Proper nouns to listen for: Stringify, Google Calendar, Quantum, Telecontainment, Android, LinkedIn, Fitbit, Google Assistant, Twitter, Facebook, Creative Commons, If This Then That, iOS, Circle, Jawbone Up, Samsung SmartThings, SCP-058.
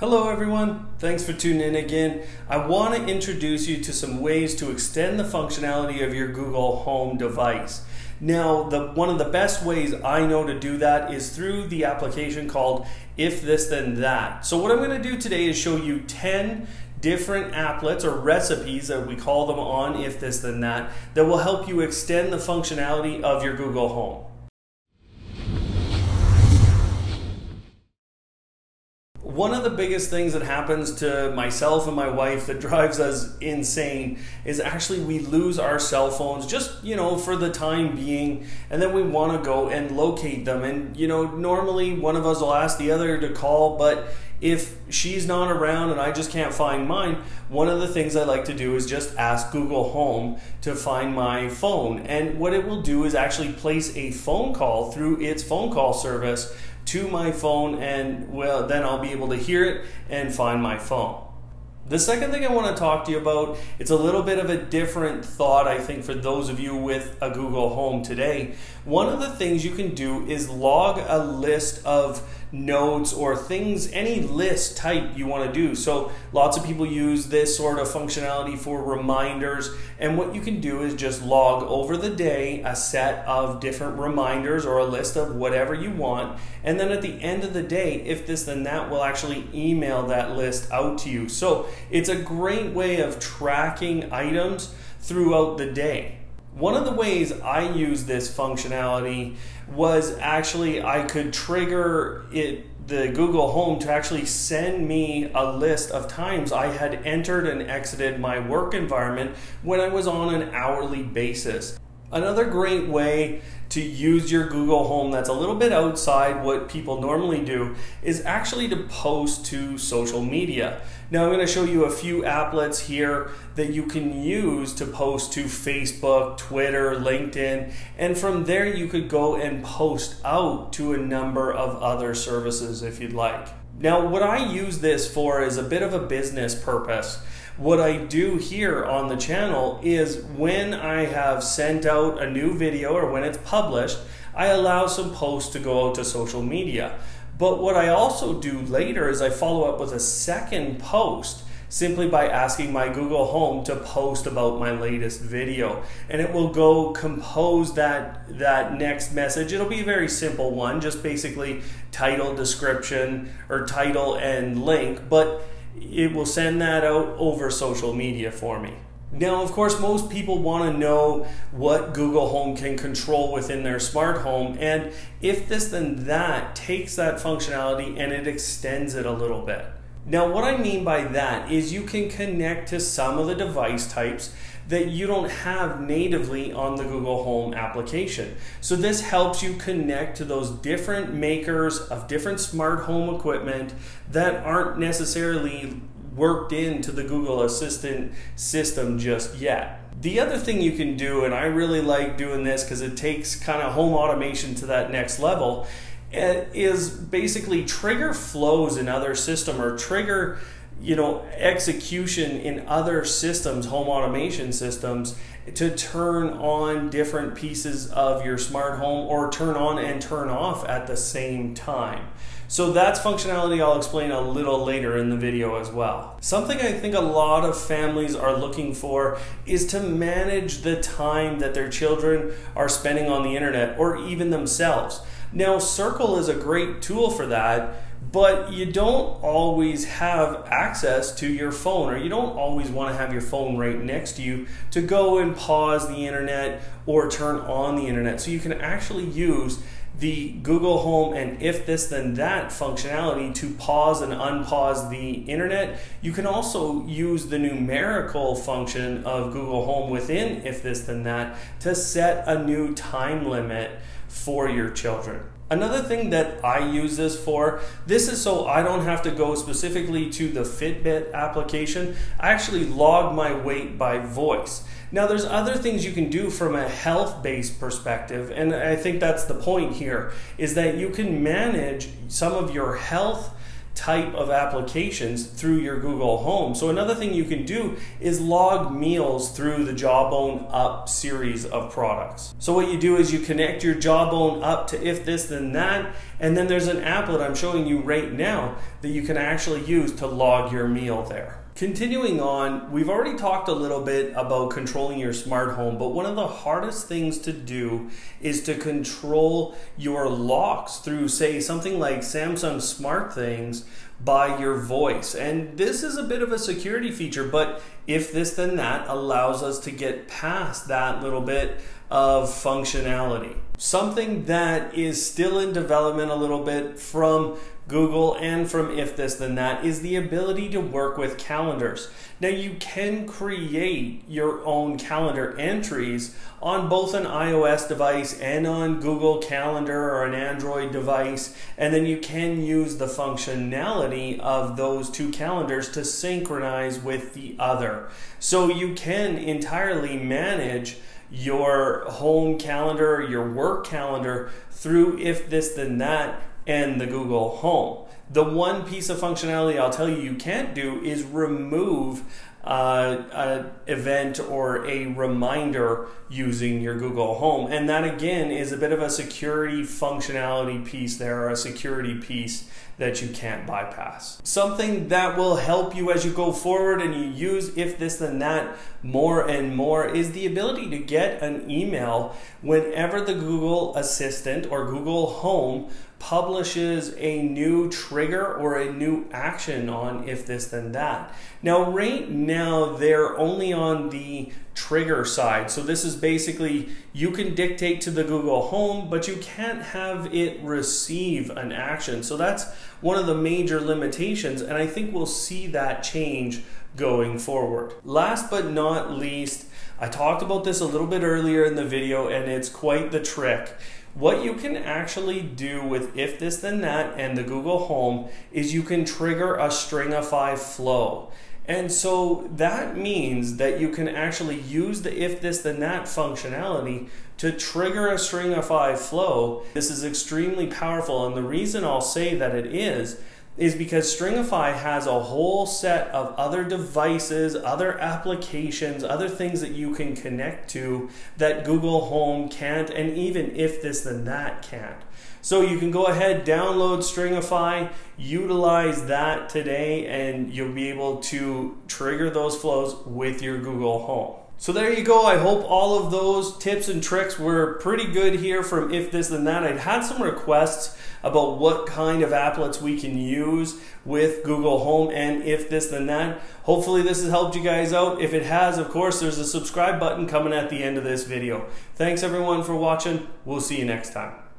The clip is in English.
Hello everyone, thanks for tuning in again. I want to introduce you to some ways to extend the functionality of your Google Home device. Now, one of the best ways I know to do that is through the application called If This Then That. So what I'm going to do today is show you 10 different applets or recipes, that we call them on If This Then That, that will help you extend the functionality of your Google Home. One of the biggest things that happens to myself and my wife that drives us insane is actually we lose our cell phones just, for the time being, and then we want to go and locate them. And, normally one of us will ask the other to call, but if she's not around and I just can't find mine, one of the things I like to do is just ask Google Home to find my phone. And what it will do is actually place a phone call through its phone call service to my phone, and well, then I'll be able to hear it and find my phone. The second thing I want to talk to you about, it's a little bit of a different thought, I think, for those of you with a Google Home today. One of the things you can do is log a list of notes or things, any list type you want to do. So lots of people use this sort of functionality for reminders. And what you can do is just log over the day a set of different reminders or a list of whatever you want. And then at the end of the day, If This Then That will actually email that list out to you. So it's a great way of tracking items throughout the day. One of the ways I use this functionality was actually I could trigger it, the Google Home, to actually send me a list of times I had entered and exited my work environment when I was on an hourly basis. Another great way to use your Google Home that's a little bit outside what people normally do is actually to post to social media. Now I'm going to show you a few applets here that you can use to post to Facebook, Twitter, LinkedIn, and from there you could go and post out to a number of other services if you'd like. Now what I use this for is a bit of a business purpose. What I do here on the channel is when I have sent out a new video or when it's published, I allow some posts to go out to social media. But what I also do later is I follow up with a second post simply by asking my Google Home to post about my latest video. And it will go compose that next message. It'll be a very simple one, just basically title, description, or title and link. But it will send that out over social media for me. Now, of course, most people want to know what Google Home can control within their smart home, and If This Then That takes that functionality and it extends it a little bit. Now, what I mean by that is you can connect to some of the device types that you don't have natively on the Google Home application. So this helps you connect to those different makers of different smart home equipment that aren't necessarily worked into the Google Assistant system just yet. The other thing you can do, and I really like doing this because it takes kind of home automation to that next level, is basically trigger flows in other system or trigger execution in other systems, home automation systems, to turn on different pieces of your smart home or turn on and turn off at the same time. So that's functionality I'll explain a little later in the video as well. Something I think a lot of families are looking for is to manage the time that their children are spending on the internet or even themselves. Now, Circle is a great tool for that, but you don't always have access to your phone, or you don't always want to have your phone right next to you to go and pause the internet or turn on the internet. So you can actually use the Google Home and If This Then That functionality to pause and unpause the internet. You can also use the numerical function of Google Home within If This Then That to set a new time limit for your children. Another thing that I use this for, this is so I don't have to go specifically to the Fitbit application. I actually log my weight by voice. Now there's other things you can do from a health-based perspective, and I think that's the point here, is that you can manage some of your health type of applications through your Google Home. So another thing you can do is log meals through the Jawbone Up series of products. So what you do is you connect your Jawbone Up to If This Then That, and then there's an app that I'm showing you right now that you can actually use to log your meal there. Continuing on, we've already talked a little bit about controlling your smart home, but one of the hardest things to do is to control your locks through, say, something like Samsung SmartThings by your voice. And this is a bit of a security feature, but If This Then That allows us to get past that little bit of functionality. Something that is still in development a little bit from Google and from If This Then That is the ability to work with calendars. Now you can create your own calendar entries on both an iOS device and on Google Calendar or an Android device, and then you can use the functionality of those two calendars to synchronize with the other. So you can entirely manage your home calendar or your work calendar through If This Then That and the Google Home. The one piece of functionality I'll tell you you can't do is remove an event or a reminder using your Google Home. And that again is a bit of a security functionality piece there, or a security piece that you can't bypass. Something that will help you as you go forward and you use If This Then That more and more is the ability to get an email whenever the Google Assistant or Google Home publishes a new trigger or a new action on If This Then That. Now right now they're only on the trigger side. So this is basically, you can dictate to the Google Home, but you can't have it receive an action. So that's one of the major limitations, and I think we'll see that change going forward. Last but not least, I talked about this a little bit earlier in the video, and it's quite the trick. What you can actually do with If This Then That and the Google Home is you can trigger a Stringify flow. And so that means that you can actually use the If This Then That functionality to trigger a Stringify flow. This is extremely powerful, and the reason I'll say that it is because Stringify has a whole set of other devices, other applications, other things that you can connect to that Google Home can't, and even If This Then That can't. So you can go ahead, download Stringify, utilize that today, and you'll be able to trigger those flows with your Google Home. So there you go. I hope all of those tips and tricks were pretty good here from If This Then That. I'd had some requests about what kind of applets we can use with Google Home and If This Then That. Hopefully this has helped you guys out. If it has, of course, there's a subscribe button coming at the end of this video. Thanks everyone for watching. We'll see you next time.